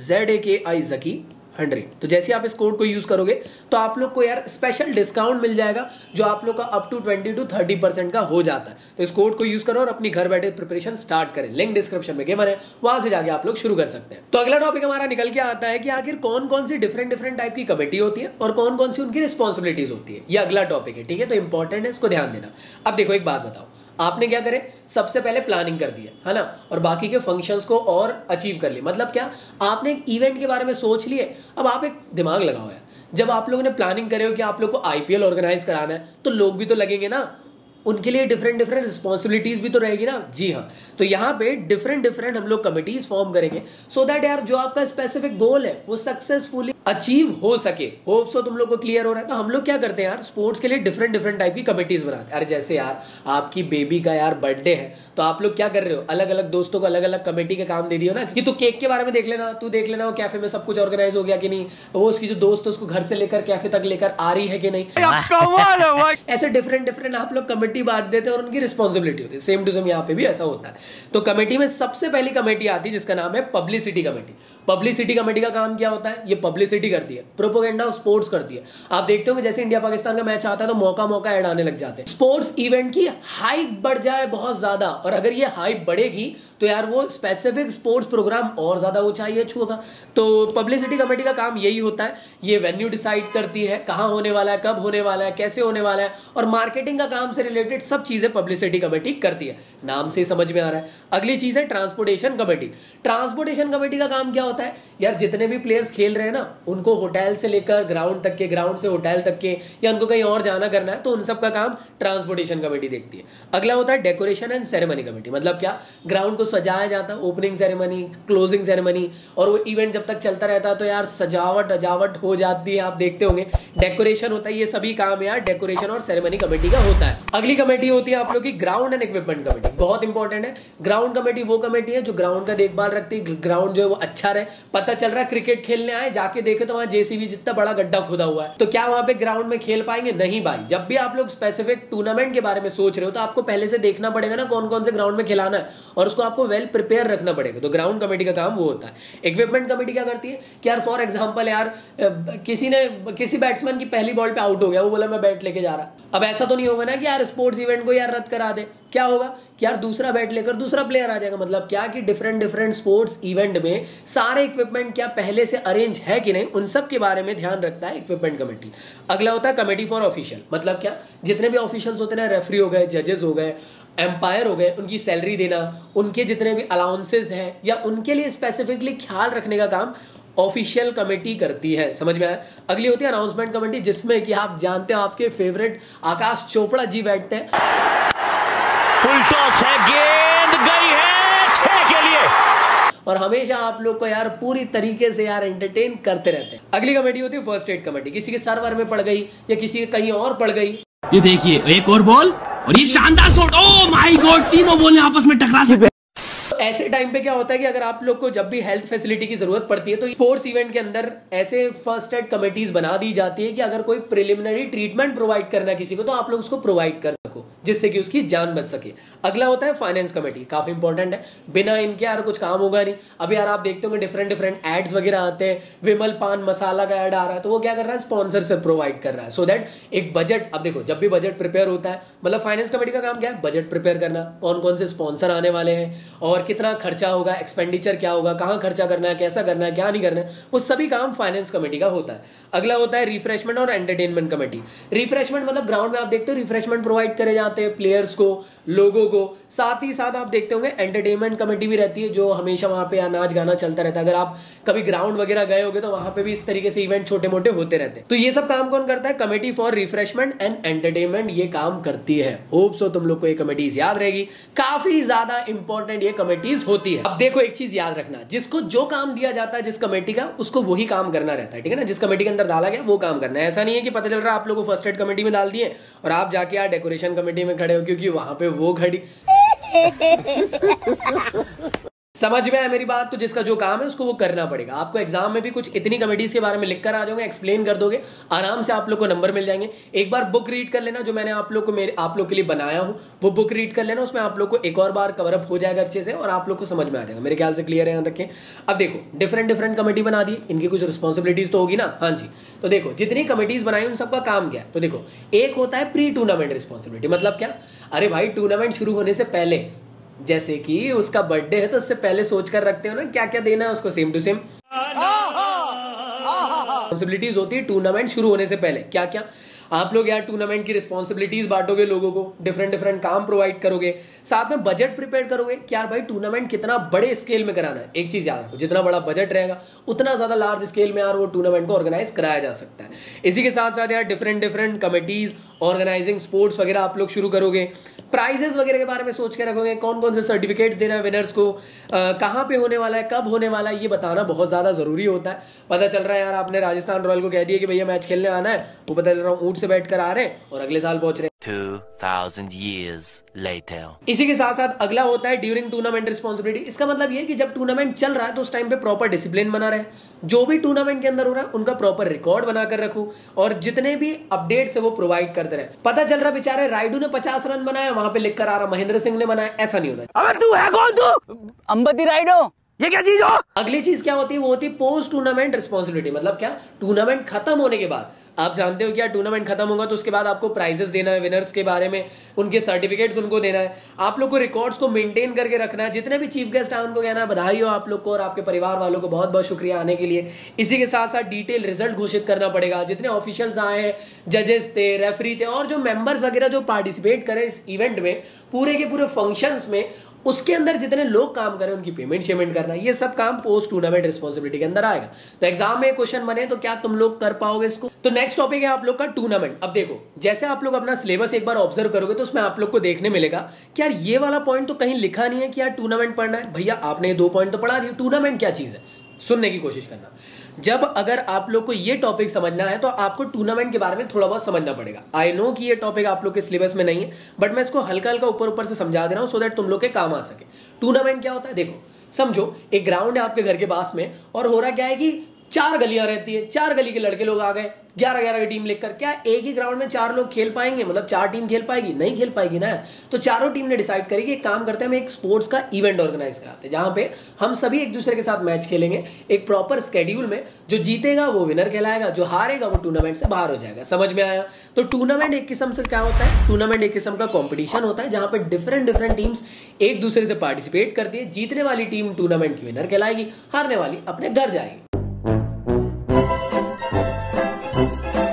ZAKI Zaki 100। तो जैसे आप इस कोड को यूज करोगे तो आप लोग को यार स्पेशल डिस्काउंट मिल जाएगा जो आप लोग का अप टू 20 to 30% का हो जाता है। तो इस कोड को यूज करो और अपनी घर बैठे प्रिपरेशन स्टार्ट करें। लिंक डिस्क्रिप्शन में गिवन है, वहां से जाके आप लोग शुरू कर सकते हैं। तो अगला टॉपिक हमारा निकल के आता है कि आखिर कौन कौन सी डिफरेंट डिफरेंट टाइप की कमेटी होती है और कौन कौन सी उनकी रिस्पॉन्सिबिलिटीज होती है। यह अगला टॉपिक है, ठीक है? तो इंपॉर्टेंट है, इसको ध्यान देना। अब देखो एक बात बताओ, आपने क्या करे, सबसे पहले प्लानिंग कर दिया है ना, और बाकी के फंक्शंस को और अचीव कर लिए। मतलब क्या, आपने एक इवेंट के बारे में सोच लिए, अब आप एक दिमाग लगाओ यार। जब आप लोगों ने प्लानिंग करे हो कि आप लोग को आईपीएल ऑर्गेनाइज कराना है तो लोग भी तो लगेंगे ना, उनके लिए डिफरेंट डिफरेंट रिस्पॉन्सिबिलिटीज भी तो रहेगी ना। जी हाँ, तो यहाँ पे डिफरेंट डिफरेंट हम लोग कमिटीज फॉर्म करेंगे सो दैट यार जो आपका स्पेसिफिक गोल है वो सक्सेसफुली अचीव हो सके। होप सो तुम लोग को क्लियर हो रहा है। तो हम लोग क्या करते हैं यार, स्पोर्ट्स के लिए डिफरेंट डिफरेंट टाइप की कमिटीज बनाते हैं। यार जैसे यार आपकी बेबी का यार बर्थडे है तो आप लोग क्या कर रहे हो, अलग अलग दोस्तों को अलग अलग कमेटी के काम दे दियो ना कि तू केक के बारे में देख लेना, तू देख लेना वो कैफे में सब कुछ ऑर्गेनाइज हो गया कि नहीं, वो उसकी जो दोस्त है उसको घर से लेकर कैफे तक लेकर आ रही है कि नहीं। ऐसे डिफरेंट डिफरेंट आप लोग कमेटी बांट देते हैं और उनकी रिस्पॉन्सिबिलिटी होती है। सेम टू सेम यहाँ पे भी ऐसा होता है। तो कमेटी में सबसे पहली कमेटी आती है जिसका नाम है पब्लिसिटी कमेटी। पब्लिसिटी कमेटी का काम क्या होता है, ये पब्लिसिटी करती है, प्रोपोगेंडा ऑफ स्पोर्ट्स करती है। आप देखते हो जैसे इंडिया पाकिस्तान का मैच आता है तो मौका ऐड आने लग जाते हैं। स्पोर्ट्स इवेंट की हाइप बढ़ जाए बहुत ज्यादा, और अगर ये हाइप बढ़ेगी तो यार वो स्पेसिफिक स्पोर्ट्स प्रोग्राम और ज्यादा ऊंचाई है छूएगा। तो पब्लिसिटी कमेटी का काम यही होता है। ये वेन्यू डिसाइड करती है, कहां होने वाला है, कब होने वाला है, कैसे होने वाला है, और मार्केटिंग का काम से रिलेटेड सब चीजें पब्लिसिटी कमेटी करती है। नाम से समझ में आ रहा है। अगली चीज है ट्रांसपोर्टेशन कमेटी। ट्रांसपोर्टेशन कमेटी का काम क्या होता है यार, जितने भी प्लेयर्स खेल रहे हैं ना उनको होटल से लेकर ग्राउंड तक के, ग्राउंड से होटल तक के, या उनको कहीं और जाना करना है तो उन सब का काम ट्रांसपोर्टेशन कमेटी देखती है। अगला होता है डेकोरेशन एंड सेरेमनी कमेटी। मतलब क्या, ग्राउंड को सजाया जाता है, ओपनिंग सेरेमनी, क्लोजिंग सेरेमनी, और वो इवेंट जब तक चलता रहता है तो यार सजावट अजावट हो जाती है। आप देखते होंगे डेकोरेशन होता है, ये सभी काम यार डेकोरेशन और सेरेमनी कमेटी का होता है। अगली कमेटी होती है आप लोग की ग्राउंड एंड इक्विपमेंट कमेटी। बहुत इंपॉर्टेंट है। ग्राउंड कमेटी वो कमेटी है जो ग्राउंड का देखभाल रखती है, ग्राउंड जो है वो अच्छा रहे। पता चल रहा है क्रिकेट खेलने आए, जाके देखे तो वहां जेसीबी जितना बड़ा गड्ढा खुदा हुआ है, तो क्या वहां पे ग्राउंड में खेल पाएंगे? नहीं भाई। जब भी आप लोग स्पेसिफिक टूर्नामेंट के बारे में सोच रहे हो तो आपको पहले से देखना पड़ेगा ना कौन कौन से ग्राउंड में खिलाना है, और उसको आपको वेल प्रिपेयर रखना पड़ेगा। तो ग्राउंड कमेटी का काम वो होता है। इक्विपमेंट कमेटी क्या करती है कि यार फॉर एग्जाम्पल यार किसी बैट्समैन की पहली बॉल पे आउट हो गया, वो बोला मैं बैट लेके जा रहा। अब ऐसा तो नहीं होगा ना कि यार स्पोर्ट्स इवेंट को यार रद्द करा दे। क्या होगा कि यार दूसरा बैट लेकर दूसरा प्लेयर आ जाएगा। मतलब क्या कि डिफरेंट डिफरेंट स्पोर्ट्स इवेंट में सारे इक्विपमेंट क्या पहले से अरेंज है कि नहीं, उन सब के बारे में ध्यान रखता है इक्विपमेंट कमेटी। अगला होता है कमेटी फॉर ऑफिशियल। मतलब क्या, जितने भी ऑफिशियल्स होते हैं, रेफरी हो गए, जजेस हो गए, एम्पायर हो गए, उनकी सैलरी देना, उनके जितने भी अलाउंसेज हैं या उनके लिए स्पेसिफिकली ख्याल रखने का काम ऑफिशियल कमेटी करती है। समझ में आया। अगली होती है अनाउंसमेंट कमेटी, जिसमें कि आप जानते हो आपके फेवरेट आकाश चोपड़ा जी बैठते हैं। फुल टॉस है, गेंद गई है 6 के लिए, और हमेशा आप लोग को यार पूरी तरीके से यार एंटरटेन करते रहते हैं। अगली कमेटी होती है फर्स्ट एड कमेटी। किसी के सर्वर में पड़ गई या किसी के कहीं और पड़ गई। ये देखिए एक और बॉल और ये शानदार शॉट, ओह माय गॉड, तीनों बॉल आपस में टकरा सकते हैं। ऐसे टाइम पे क्या होता है कि अगर आप लोग को जब भी हेल्थ फैसिलिटी की जरूरत पड़ती है तो स्पोर्ट्स इवेंट के अंदर ऐसे फर्स्ट एड कमेटीज बना दी जाती है कि अगर कोई प्रिलिमिनरी ट्रीटमेंट प्रोवाइड करना किसी को तो आप लोग उसको प्रोवाइड कर सको, जिससे कि उसकी जान बच सके। अगला होता है फाइनेंस कमेटी। काफी इंपॉर्टेंट है, बिना इनके यार कुछ काम होगा नहीं। अभी यार आप देखते हो डिफरेंट डिफरेंट एड्स वगैरह आते हैं, विमल पान मसाला का एड आ रहा है तो वो क्या कर रहा है, स्पॉन्सर से प्रोवाइड कर रहा है सो दैट एक बजट। अब देखो जब भी बजट प्रिपेयर होता है, मतलब फाइनेंस कमेटी का काम क्या है, बजट प्रिपेयर करना, कौन कौन से स्पॉन्सर आने वाले हैं और कितना खर्चा होगा, एक्सपेंडिचर क्या होगा, कहां खर्चा करना है, कैसा करना है, क्या नहीं करना है, वो सभी काम फाइनेंस कमेटी का होता है। अगला होता है रिफ्रेशमेंट और एंटरटेनमेंट कमेटी। रिफ्रेशमेंट मतलब ग्राउंड में आप देखते हो रिफ्रेशमेंट प्रोवाइड करे जाते हैं प्लेयर्स को, लोगों को, साथ ही साथ आप देखते होंगे एंटरटेनमेंट कमेटी भी रहती है जो हमेशा वहां पे नाच गाना चलता रहता है। अगर आप कभी ग्राउंड वगैरह गए होगे तो वहां पे भी इस तरीके से इवेंट छोटे मोटे होते रहते हैं। तो ये सब काम कौन करता है, committee for refreshment and entertainment ये काम करती है। होप सो तुम लोग को ये कमेटीज याद रहेगी, काफी ज्यादा इंपॉर्टेंट ये कमेटी होती है। अब देखो एक चीज याद रखना, जिसको जो काम दिया जाता है जिस कमेटी का, उसको वही काम करना रहता है, ठीक है ना। जिस कमेटी के अंदर डाला गया वो काम करना है। ऐसा नहीं है कि पता चल रहा है आप लोगों को फर्स्ट एड कमेटी में डाल दिए और आप जाके यार डेकोरेशन कमेटी में खड़े हो क्योंकि वहां पे वो खड़ी। समझ में आया मेरी बात? तो जिसका जो काम है उसको वो करना पड़ेगा। आपको एग्जाम में भी कुछ इतनी कमेटीज के बारे में लिखकर आ जाओगे, एक्सप्लेन कर दोगे, आराम से आप लोग को नंबर मिल जाएंगे। एक बार बुक रीड कर लेना जो मैंने आप लोग के लिए बनाया हूं, वो बुक रीड कर लेना, उसमें आप लोग को एक और बार कवरअप हो जाएगा अच्छे से और आप लोग को समझ में आ जाएगा। मेरे ख्याल से क्लियर है यहाँ तक के? अब देखो डिफरेंट डिफरेंट कमेटी बना दी, इनकी कुछ रिस्पॉन्सिबिलिटीज तो होगी ना। हाँ जी, तो देखो जितनी कमेटीज बनाई उन सबका काम क्या है, तो देखो एक होता है प्री टूर्नामेंट रिस्पॉन्सिबिलिटी। मतलब क्या, अरे भाई टूर्नामेंट शुरू होने से पहले, जैसे कि उसका बर्थडे है तो उससे पहले सोच कर रखते हो ना क्या क्या देना है उसको, सेम टू सेम रिस्पॉन्सिबिलिटीज होती है टूर्नामेंट शुरू होने से पहले, क्या क्या आप लोग यार टूर्नामेंट की रिस्पॉन्सिबिलिटीज बांटोगे, लोगों को डिफरेंट डिफरेंट काम प्रोवाइड करोगे, साथ में बजट प्रिपेयर करोगे कि यार भाई टूर्नामेंट कितना बड़े स्केल में कराना है। एक चीज याद रखो, जितना बड़ा बजट रहेगा उतना ज्यादा लार्ज स्केल में यार वो टूर्नामेंट को ऑर्गेनाइज कराया जा सकता है। इसी के साथ साथ यार different different committees organising sports वगैरह आप लोग शुरू करोगे। प्राइजेस वगैरह के बारे में सोच के रखोगे, कौन कौन से सर्टिफिकेट्स देना है विनर्स को, कहाँ पे होने वाला है, कब होने वाला है, ये बताना बहुत ज्यादा जरूरी होता है। पता चल रहा है यार आपने राजस्थान रॉयल को कह दिया कि भैया मैच खेलने आना है, वो पता चल रहा है ऊँट से बैठकर आ रहे हैं और अगले साल पहुंच रहे हैं 2000 years later। इसी के साथ साथ अगला होता है ड्यूरिंग टूर्नामेंट रिस्पॉन्सिबिलिटी। इसका मतलब ये कि जब टूर्नामेंट चल रहा है तो उस टाइम पे प्रॉपर डिसिप्लिन बना रहे, जो भी टूर्नामेंट के अंदर हो रहा है उनका प्रॉपर रिकॉर्ड बनाकर रखो और जितने भी अपडेट्स है वो प्रोवाइड करते रहे। पता चल रहा बेचारे राइडू ने 50 रन बनाया, वहां पे लिखकर आ रहा महेंद्र सिंह ने बनाया, ऐसा नहीं होना। ये क्या चीज हो? अगली चीज क्या होती है, वो होती है पोस्ट टूर्नामेंट रिस्पॉन्सिबिलिटी। मतलब क्या, टूर्नामेंट खत्म होने के बाद आप जानते हो कि यार टूर्नामेंट खत्म होगा तो उसके बाद आपको प्राइजेस देना है विनर्स के बारे में, उनके सर्टिफिकेट्स उनको देना है, आप लोग को रिकॉर्ड्स को मेंटेन करके रखना है, जितने भी चीफ गेस्ट आए उनको कहना है बधाई हो आप लोग को और आपके परिवार वालों को बहुत बहुत शुक्रिया आने के लिए। इसी के साथ साथ डिटेल रिजल्ट घोषित करना पड़ेगा, जितने ऑफिशियल्स आए हैं, जजेस थे, रेफरी थे और जो मेंबर्स वगैरह जो पार्टिसिपेट करें इस इवेंट में, पूरे के पूरे फंक्शंस में उसके अंदर जितने लोग काम करें उनकी पेमेंट शेमेंट करना, ये सब काम पोस्ट टूर्नामेंट रिस्पॉन्सिबिलिटी के अंदर आएगा। तो एग्जाम में क्वेश्चन बने तो क्या तुम लोग कर पाओगे इसको? तो नेक्स्ट टॉपिक है आप लोग का टूर्नामेंट। अब देखो जैसे आप लोग अपना सिलेबस एक बार ऑब्जर्व करोगे तो उसमें आप लोग को देखने मिलेगा कि यार ये वाला पॉइंट तो कहीं लिखा नहीं है कि यार टूर्नामेंट पढ़ना है। भैया आपने ये 2 पॉइंट तो पढ़ा दिए, टूर्नामेंट क्या चीज है सुनने की कोशिश करना। जब अगर आप लोग को ये टॉपिक समझना है तो आपको टूर्नामेंट के बारे में थोड़ा बहुत समझना पड़ेगा। आई नो कि ये टॉपिक आप लोग के सिलेबस में नहीं है, बट मैं इसको हल्का हल्का ऊपर ऊपर से समझा दे रहा हूँ सो दैट तुम लोग के काम आ सके। टूर्नामेंट क्या होता है, देखो समझो एक ग्राउंड है आपके घर के पास में और हो रहा क्या है कि 4 गलियां रहती है, 4 गली के लड़के लोग आ गए 11-11 की टीम लेकर। क्या एक ही ग्राउंड में 4 लोग खेल पाएंगे, मतलब 4 टीम खेल पाएगी? नहीं खेल पाएगी ना। तो चारों टीम ने डिसाइड करी कि एक काम करते हैं, हम एक स्पोर्ट्स का इवेंट ऑर्गेनाइज कराते हैं जहां पे हम सभी एक दूसरे के साथ मैच खेलेंगे एक प्रॉपर स्केड्यूल में। जो जीतेगा वो विनर कहलाएगा, जो हारेगा वो टूर्नामेंट से बाहर हो जाएगा। समझ में आया? तो टूर्नामेंट एक किस्म से क्या होता है, टूर्नामेंट एक किस्म का कॉम्पिटिशन होता है जहां पर डिफरेंट डिफरेंट टीम्स एक दूसरे से पार्टिसिपेट करती है। जीतने वाली टीम टूर्नामेंट की विनर कहलाएगी, हारने वाली अपने घर जाएगी।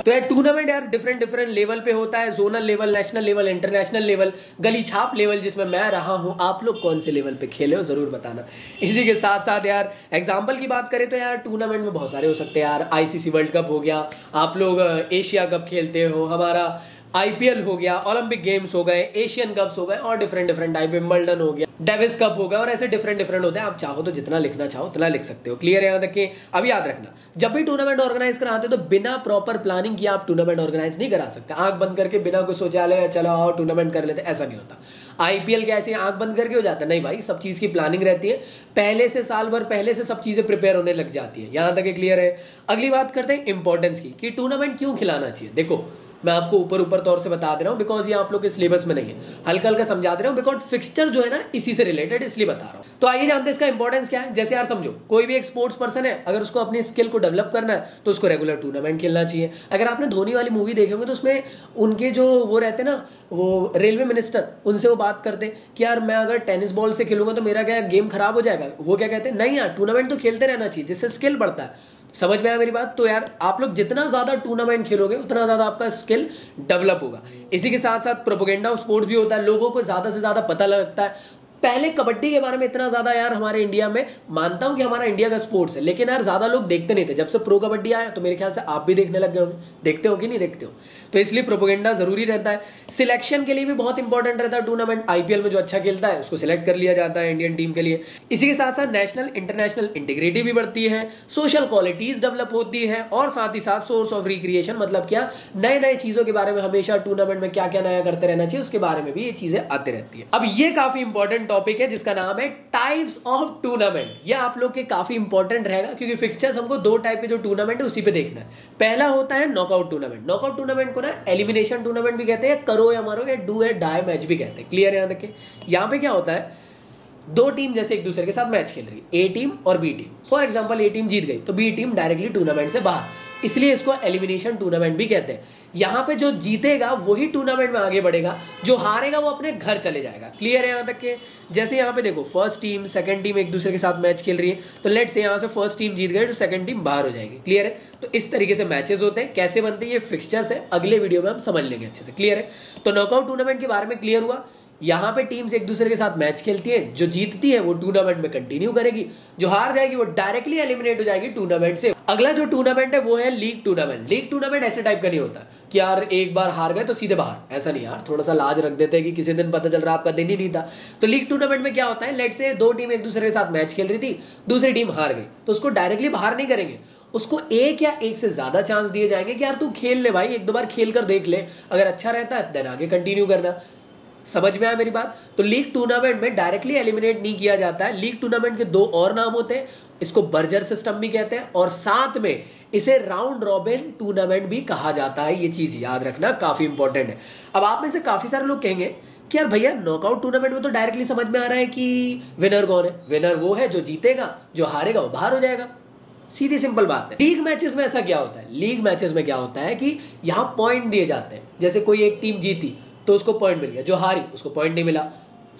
तो यार टूर्नामेंट यार डिफरेंट डिफरेंट लेवल पे होता है, zonal level, national level, international level, गली छाप लेवल जिसमें मैं रहा हूं। आप लोग कौन से लेवल पे खेले हो जरूर बताना। इसी के साथ साथ यार एग्जांपल की बात करें तो यार टूर्नामेंट में बहुत सारे हो सकते हैं यार। आईसीसी वर्ल्ड कप हो गया, आप लोग एशिया कप खेलते हो, हमारा आईपीएल हो गया, ओलंपिक गेम्स हो गए, एशियन कप्स हो गए और डिफरेंट डिफरेंट टाइप, विंबलडन हो गया, डेविस कप हो गया और ऐसे डिफरेंट डिफरेंट होते हैं। आप चाहो तो जितना लिखना चाहो उतना लिख सकते हो। क्लियर है? यहाँ तक कि अब याद रखना जब भी टूर्नामेंट ऑर्गेनाइज कराते हो तो बिना प्रॉपर प्लानिंग किए आप टूर्नामेंट ऑर्गेनाइज नहीं करा सकते। आंख बंद करके बिना कुछ सोचा ले चलो आओ टूर्नामेंट कर लेते, ऐसा नहीं होता। आईपीएल क्या ऐसे आंख बंद करके हो जाता? नहीं भाई, सब चीज की प्लानिंग रहती है, पहले से साल भर पहले से सब चीजें प्रिपेयर होने लग जाती है। यहाँ तक क्लियर है? अगली बात करते हैं इंपॉर्टेंस की कि टूर्नामेंट क्यों खिलाना चाहिए। देखो मैं आपको ऊपर ऊपर तौर से बता दे रहा हूं बिकॉज ये आप लोग के सिलेबस में नहीं है, हल्का हल्का समझा दे रहा हूं बिकॉज फिक्स्चर जो है ना इसी से रिलेटेड, इसलिए बता रहा हूं। तो आइए जानते हैं इसका इंपॉर्टेंस क्या है। जैसे यार समझो कोई भी एक स्पोर्ट्स पर्सन है, अगर उसको अपनी स्किल को डेवलप करना है तो उसको रेगुलर टूर्नामेंट खेलना चाहिए। अगर आपने धोनी वाली मूवी देखे होंगे तो उसमें उनके जो वो रहते ना वो रेलवे मिनिस्टर, उनसे वो बात करते कि यार मैं अगर टेनिस बॉल से खेलूंगा तो मेरा क्या गेम खराब हो जाएगा? वो क्या कहते हैं, नहीं यार टूर्नामेंट तो खेलते रहना चाहिए जिससे स्किल बढ़ता है। समझ में आया मेरी बात? तो यार आप लोग जितना ज्यादा टूर्नामेंट खेलोगे उतना ज्यादा आपका स्किल डेवलप होगा। इसी के साथ साथ प्रोपेगेंडा ऑफ स्पोर्ट्स भी होता है, लोगों को ज्यादा से ज्यादा पता लगता है। पहले कबड्डी के बारे में इतना ज्यादा यार हमारे इंडिया में, मानता हूं कि हमारा इंडिया का स्पोर्ट्स है लेकिन यार ज्यादा लोग देखते नहीं थे। जब से प्रो कबड्डी आया तो मेरे ख्याल से आप भी देखने लग गए होंगे, देखते हो कि नहीं देखते हो? तो इसलिए प्रोपेगेंडा जरूरी रहता है। सिलेक्शन के लिए भी बहुत इंपॉर्टेंट रहता है टूर्नामेंट। आईपीएल में जो अच्छा खेलता है उसको सिलेक्ट कर लिया जाता है इंडियन टीम के लिए। इसी के साथ साथ नेशनल इंटरनेशनल इंटीग्रिटी भी बढ़ती है, सोशल क्वालिटीज डेवलप होती है और साथ ही साथ सोर्स ऑफ रिक्रिएशन, मतलब क्या नए नए चीजों के बारे में हमेशा टूर्नामेंट में क्या क्या नया करते रहना चाहिए उसके बारे में भी ये चीजें आती रहती है। अब ये काफी इंपॉर्टेंट टॉपिक है जिसका नाम है टाइप्स ऑफ टूर्नामेंट। ये आप लोग के काफी इंपॉर्टेंट रहेगा क्योंकि फिक्स्चर्स हमको 2 टाइप के जो टूर्नामेंट है उसी पे देखना है। पहला होता है नॉकआउट टूर्नामेंट। नॉकआउट टूर्नामेंट को ना एलिमिनेशन टूर्नामेंट भी कहते हैं, करो या मरो या डू या डाई मैच भी कहते हैं। क्लियर है? याद रखिए यहां पे क्या होता है, 2 टीम जैसे एक दूसरे के साथ मैच खेल रही है, ए टीम और B team. For example A team जीत गई तो बी टीम डायरेक्टली टूर्नामेंट से बाहर। इसलिए इसको एलिमिनेशन टूर्नामेंट भी कहते हैं। यहाँ पे जो जीतेगा वही टूर्नामेंट में आगे बढ़ेगा, जो हारेगा वो अपने घर चले जाएगा। क्लियर है यहाँ तक के? जैसे यहाँ पे देखो फर्स्ट टीम सेकंड टीम एक दूसरे के साथ मैच खेल रही है, तो लेट्स से यहाँ से फर्स्ट टीम जीत गए तो सेकंड टीम बाहर हो जाएगी। क्लियर है? तो इस तरीके से मैचेस होते हैं। कैसे बनते हैं ये फिक्स्चर्स है, अगले वीडियो में हम समझ लेंगे अच्छे से। क्लियर है? तो नॉकआउट टूर्नामेंट के बारे में क्लियर हुआ। यहाँ पे टीम्स एक दूसरे के साथ मैच खेलती है, जो जीतती है वो टूर्नामेंट में कंटिन्यू करेगी, जो हार जाएगी वो डायरेक्टली एलिमिनेट हो जाएगी टूर्नामेंट से। अगला जो टूर्नामेंट है वो है लीग टूर्नामेंट। लीग टूर्नामेंट ऐसे टाइप का नहीं होता कि यार एक बार हार गए तो सीधे बाहर, ऐसा नहीं यार, थोड़ा सा लाज रख देते हैं कि किसी दिन पता चल रहा आपका दिन ही नहीं था। तो लीग टूर्नामेंट में क्या होता है, लेट से दो टीम एक दूसरे के साथ मैच खेल रही थी, दूसरी टीम हार गई, तो उसको डायरेक्टली बाहर नहीं करेंगे, उसको एक या एक से ज्यादा चांस दिए जाएंगे कि यार तू खेल ले भाई, एक दो बार खेल कर देख ले, अगर अच्छा रहता है देन आगे कंटिन्यू करना। समझ में आया मेरी बात? तो लीग टूर्नामेंट में डायरेक्टली एलिमिनेट नहीं किया जाता है। लीग टूर्नामेंट के दो और नाम होते हैं, इसको बर्जर सिस्टम भी कहते हैं और साथ में इसे राउंड रॉबिन टूर्नामेंट भी कहा जाता है। ये चीज याद रखना काफी इंपॉर्टेंट है। अब आप में से काफी सारे लोग कहेंगे कि यार भैया नॉकआउट टूर्नामेंट में तो डायरेक्टली समझ में आ रहा है कि विनर कौन है, विनर वो है जो जीतेगा, जो हारेगा वो बाहर हो जाएगा। सीधी सिंपल बात है। लीग मैचेस में ऐसा क्या होता है, लीग मैचेस में क्या होता है कि यहां पॉइंट दिए जाते हैं। जैसे कोई एक टीम जीती तो उसको पॉइंट मिल गया, जो हारी उसको पॉइंट नहीं मिला।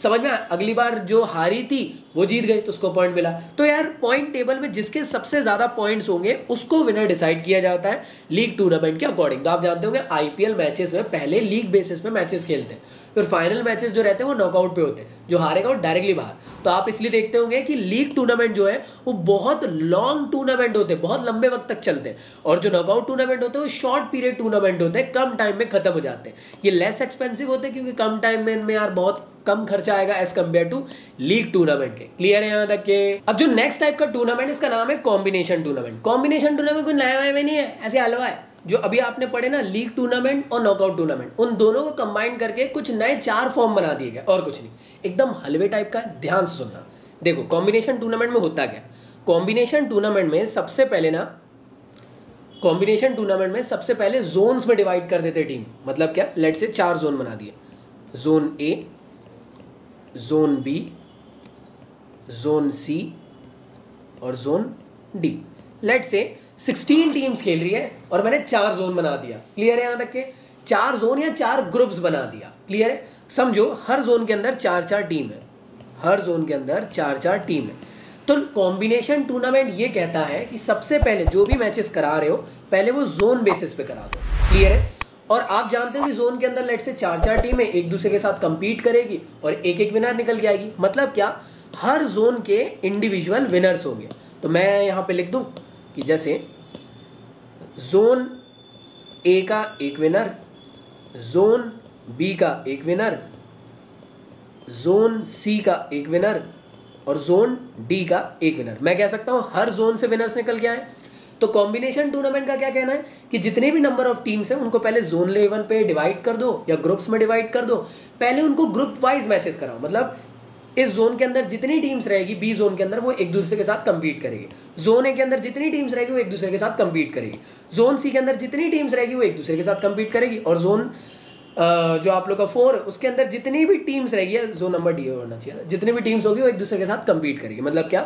समझ में? अगली बार जो हारी थी वो जीत गई तो उसको पॉइंट मिला। तो यार पॉइंट टेबल में जिसके सबसे ज्यादा पॉइंट्स होंगे उसको विनर डिसाइड किया जाता है लीग टूर्नामेंट के अकॉर्डिंग। तो आप जानते होंगे आईपीएल मैचेस में पहले लीग बेसिस पे मैचेस खेलते हैं, फिर फाइनल मैचेस जो रहते हैं वो नॉकआउट पे होते हैं, जो हारेगा वो डायरेक्टली बाहर। तो आप इसलिए देखते होंगे कि लीग टूर्नामेंट जो है वो बहुत लॉन्ग टूर्नामेंट होते हैं, बहुत लंबे वक्त तक चलते हैं, और जो नॉकआउट टूर्नामेंट होते हैं वो शॉर्ट पीरियड टूर्नामेंट होते हैं, कम टाइम में खत्म हो जाते हैं। ये लेस एक्सपेंसिव होते हैं क्योंकि कम टाइम में इनमें यार बहुत कम खर्चा आएगा as compare to league tournament के। क्लियर है यहाँ तक के? अब जो नेक्स्ट टाइप का टूर्नामेंट, इसका नाम है कॉम्बिनेशन टूर्नामेंट। कॉम्बिनेशन टूर्नामेंट कोई नया नहीं है, ऐसे हलवा है। जो अभी आपने पढ़े ना लीग टूर्नामेंट और नॉकआउट टूर्नामेंट, उन दोनों को कंबाइन करके कुछ नए चार फॉर्म बना दिए गए, और कुछ नहीं, एकदम हलवे टाइप का। ध्यान से सुनना। देखो कॉम्बिनेशन टूर्नामेंट में होता क्या, कॉम्बिनेशन टूर्नामेंट में सबसे पहले ना, कॉम्बिनेशन टूर्नामेंट में सबसे पहले जोन्स में डिवाइड कर देते टीम। मतलब क्या, लेट से चार जोन बना दिए, zone A, zone B, zone C और जोन डी। लेट से 16 टीम्स खेल रही है और मैंने चार जोन बना दिया। क्लियर है यहां तक के? चार जोन या चार ग्रुप्स बना दिया। क्लियर है? समझो हर जोन के अंदर चार चार टीम है, हर जोन के अंदर चार चार टीम है। तो कॉम्बिनेशन टूर्नामेंट ये कहता है कि सबसे पहले जो भी मैचेस करा रहे हो पहले वो जोन बेसिस पे करा दो। क्लियर है? और आप जानते हो कि जोन के अंदर लेट से चार चार टीमें एक दूसरे के साथ कंपीट करेगी और एक एक विनर निकल के आएगी। मतलब क्या, हर जोन के इंडिविजुअल विनर्स होंगे। तो मैं यहाँ पे लिख दूं कि जैसे जोन ए का एक विनर, जोन बी का एक विनर, जोन सी का एक विनर और जोन डी का एक विनर। मैं कह सकता हूँ हर जोन से विनर्स निकल के आए। तो कॉम्बिनेशन टूर्नामेंट का क्या कहना है कि जितने भी नंबर ऑफ टीम्स हैं उनको पहले जोन लेवल पे डिवाइड कर दो या ग्रुप्स में डिवाइड कर दो, पहले उनको ग्रुप वाइज मैचेस कराओ। मतलब इस जोन के अंदर जितनी टीम्स रहेगी बी जोन के अंदर वो एक दूसरे के साथ कंपीट करेगी, जोन ए के अंदर जितनी टीम्स रहेगी वो एक दूसरे के साथ कंपीट करेगी, जोन सी के अंदर जितनी टीम्स रहेगी वो एक दूसरे के साथ कंपीट करेगी, और जोन जो आप लोग का फोर उसके अंदर जितनी भी टीम्स रहेगी, जोन नंबर डी होना चाहिए, जितनी भी टीम्स होगी वो एक दूसरे के साथ कंपीट करेगी। मतलब क्या,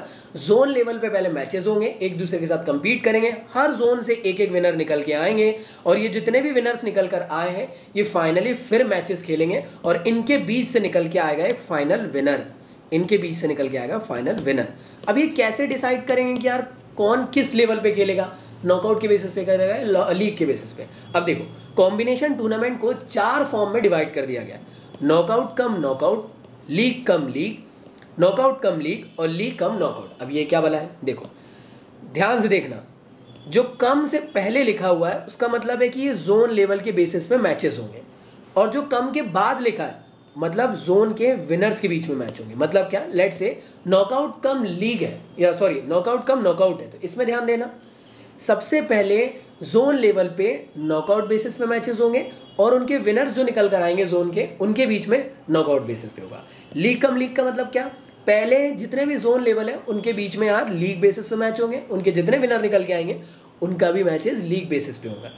जोन लेवल पे पहले मैचेस होंगे, एक दूसरे के साथ कंपीट करेंगे, हर जोन से एक एक विनर निकल के आएंगे और ये जितने भी विनर्स निकल कर आए हैं ये फाइनली फिर मैचेस खेलेंगे और इनके बीच से निकल के आएगा एक फाइनल विनर, इनके बीच से निकल के आएगा फाइनल विनर। अब ये कैसे डिसाइड करेंगे कि यार कौन किस लेवल पे खेलेगा, नॉकआउट के बेसिस पे करेगा, लीग के बेसिस पे। अब देखो कॉम्बिनेशन टूर्नामेंट को चार फॉर्म में डिवाइड कर दिया गया, knockout cum knockout, league cum league, knockout cum league और लीग कम नॉकआउट। अब ये क्या वाला है, देखो ध्यान से देखना, जो कम से पहले लिखा हुआ है उसका मतलब है कि ये जोन लेवल के बेसिस पे मैचेस होंगे, और जो कम के बाद लिखा है मतलब जोन के विनर्स के बीच में मैच होंगे। मतलब क्या, लेट से नॉकआउट कम लीग है या सॉरी नॉकआउट कम नॉकआउट है, तो इसमें ध्यान देना, सबसे पहले जोन लेवल पे नॉकआउट बेसिस पे मैचेस होंगे और उनके विनर्स जो निकल कर आएंगे जोन के, उनके बीच में नॉकआउट बेसिस पे होगा। लीग कम लीग का मतलब क्या, पहले जितने भी जोन लेवल है उनके बीच में यार लीग बेसिस पे मैच होंगे, उनके जितने विनर निकल के आएंगे उनका भी मैचेस लीग बेसिस पे होगा।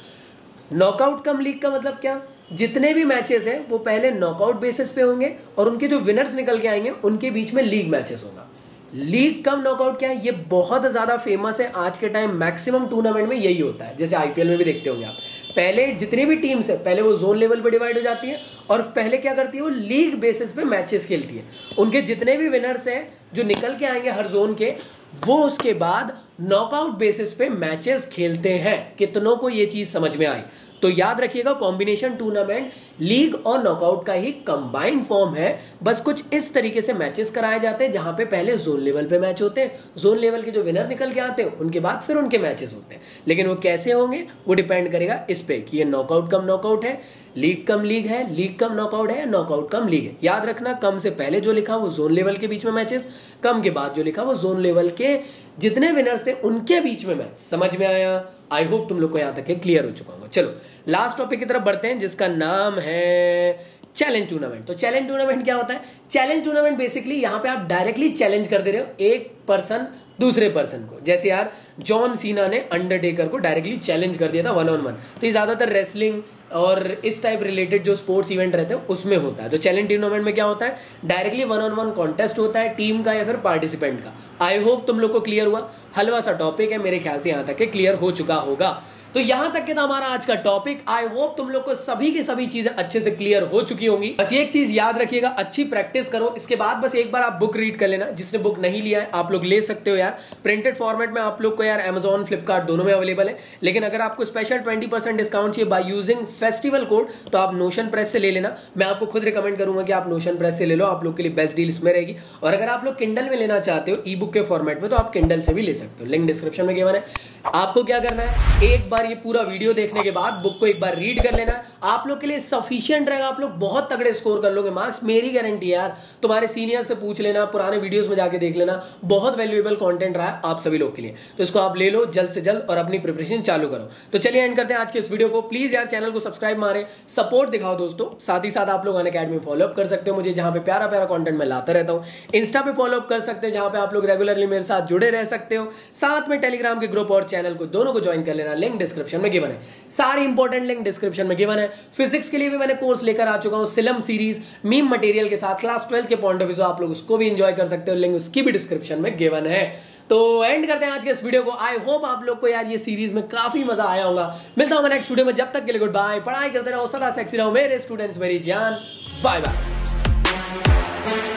नॉकआउट कम लीग का मतलब क्या, जितने भी मैचेस हैं वो पहले नॉकआउट बेसिस पे होंगे और उनके जो विनर्स निकल के आएंगे उनके बीच में लीग मैचेस होगा। लीग कम नॉकआउट क्या है, ये बहुत ज़्यादा फेमस है आज के टाइम। मैक्सिमम टूर्नामेंट में यही होता है, जैसे आईपीएल में भी देखते होंगे आप। पहले जितनी भी टीम्स है, पहले वो जोन लेवल पे डिवाइड हो जाती है और पहले क्या करती है, वो लीग बेसिस पे मैचेस खेलती है। उनके जितने भी विनर्स हैं जो निकल के आएंगे हर जोन के, वो उसके बाद नॉकआउट बेसिस पे मैचेस खेलते हैं। कितनों को ये चीज़ समझ में आई? तो याद रखिएगा, कॉम्बिनेशन टूर्नामेंट लीग और नॉकआउट का ही कंबाइंड फॉर्म है। बस कुछ इस तरीके से मैचेस कराए जाते हैं, जहां पे पहले जोन लेवल पे मैच होते हैं, जोन लेवल के जो विनर निकल के आते हैं उनके बाद फिर उनके मैचेस होते हैं। लेकिन वो कैसे होंगे वो डिपेंड करेगा इस पे कि ये नॉकआउट कम नॉकआउट है, लीग कम लीग है, लीग कम नॉकआउट है, नॉकआउट कम लीग है। याद रखना, कम से पहले जो लिखा वो जोन लेवल के बीच में मैचेस, कम के बाद जो लिखा वो जोन लेवल के जितने विनर्स थे उनके बीच में मैच। समझ में आया? आई होप तुम लोग को यहां तक क्लियर हो चुका होगा। चलो लास्ट टॉपिक की तरफ बढ़ते हैं, जिसका नाम है चैलेंज टूर्नामेंट। तो चैलेंज टूर्नामेंट क्या होता है? चैलेंज टूर्नामेंट बेसिकली यहां पे आप डायरेक्टली चैलेंज कर दे रहे हो एक पर्सन दूसरे पर्सन को। जैसे यार जॉन सीना ने अंडरटेकर को डायरेक्टली चैलेंज कर दिया था 1-on-1। तो ये ज्यादातर रेसलिंग और इस टाइप रिलेटेड जो स्पोर्ट्स इवेंट रहते हैं उसमें होता है। तो चैलेंज टूर्नामेंट में क्या होता है, डायरेक्टली 1-on-1 कॉन्टेस्ट होता है, टीम का या फिर पार्टिसिपेंट का। आई होप तुम लोग को क्लियर हुआ। हलवा सा टॉपिक है, मेरे ख्याल से यहां तक क्लियर हो चुका होगा। तो यहां तक के था हमारा आज का टॉपिक। आई होप तुम लोग को सभी की सभी चीजें अच्छे से क्लियर हो चुकी होंगी। बस एक चीज याद रखिएगा, अच्छी प्रैक्टिस करो। इसके बाद बस एक बार आप बुक रीड कर लेना। जिसने बुक नहीं लिया है आप लोग ले सकते हो यार, प्रिंटेड फॉर्मेट में आप लोग को यार Amazon फ्लिपकार्ट दोनों में अवेलेबल है। लेकिन अगर आपको स्पेशल 20% डिस्काउंट चाहिए बाय यूजिंग फेस्टिवल कोड, तो आप नोशन प्रेस से ले लेना। मैं आपको खुद रिकमेंड करूंगा कि आप नोशन प्रेस से ले लो, आप लोग के लिए बेस्ट डील इसमें रहेगी। और अगर आप लोग किंडल में लेना चाहते हो ई बुक के फॉर्मेट में, तो आप किंडल से भी ले सकते हो, लिंक डिस्क्रिप्शन में गिवन है। आपको क्या करना है, एक बार ये पूरा वीडियो देखने के बाद बुक को एक बार रीड कर लेना। आप लोग के लिए सफिशिएंट रहेगा, आप लोग बहुत तगड़े स्कोर कर लोगे मार्क्स, मेरी गारंटी है यार। तुम्हारे सीनियर से पूछ लेना, पुराने वीडियोस में जाके देख लेना, बहुत वैल्यूएबल कंटेंट रहा है आप सभी लोग के लिए। तो इसको आप ले लो जल्द से जल्द और अपनी प्रिपरेशन चालू करो। तो चलिए एंड करते हैं आज के इस वीडियो को। प्लीज यार चैनल को सब्सक्राइब मारें, सपोर्ट दिखाओ दोस्तों। साथ ही साथ आप लोग अन अकेडमी फॉलो अप कर सकते हो मुझे, जहां पे प्यारा प्यारा कंटेंट मैं लाता रहता हूं। इंस्टा पे फॉलो अप कर सकते हो, जहां पे आप लोग रेगुलरली मेरे साथ जुड़े रह सकते हो। साथ में टेलीग्राम के ग्रुप और चैनल को दोनों को ज्वाइन कर लेना, लिंक डिस्क्रिप्शन में गिवन है। सारी इंपॉर्टेंट लिंक डिस्क्रिप्शन में गिवन है। फिजिक्स के लिए भी मैंने कोर्स लेकर आ चुका हूं, सिलम सीरीज मीम मटेरियल के साथ, क्लास 12 के पॉइंट ऑफ व्यू, आप लोग उसको भी एंजॉय कर सकते हो, लिंक उसकी भी डिस्क्रिप्शन में गिवन है। तो एंड करते हैं आज के इस वीडियो को। आई होप आप लोग को यार ये सीरीज में काफी मजा आया होगा। मिलता हूं मैं नेक्स्ट वीडियो में, जब तक के लिए गुड बाय। पढ़ाई करते रहो, सदा सेक्सी रहो मेरे स्टूडेंट्स, मेरी जान, बाय बाय।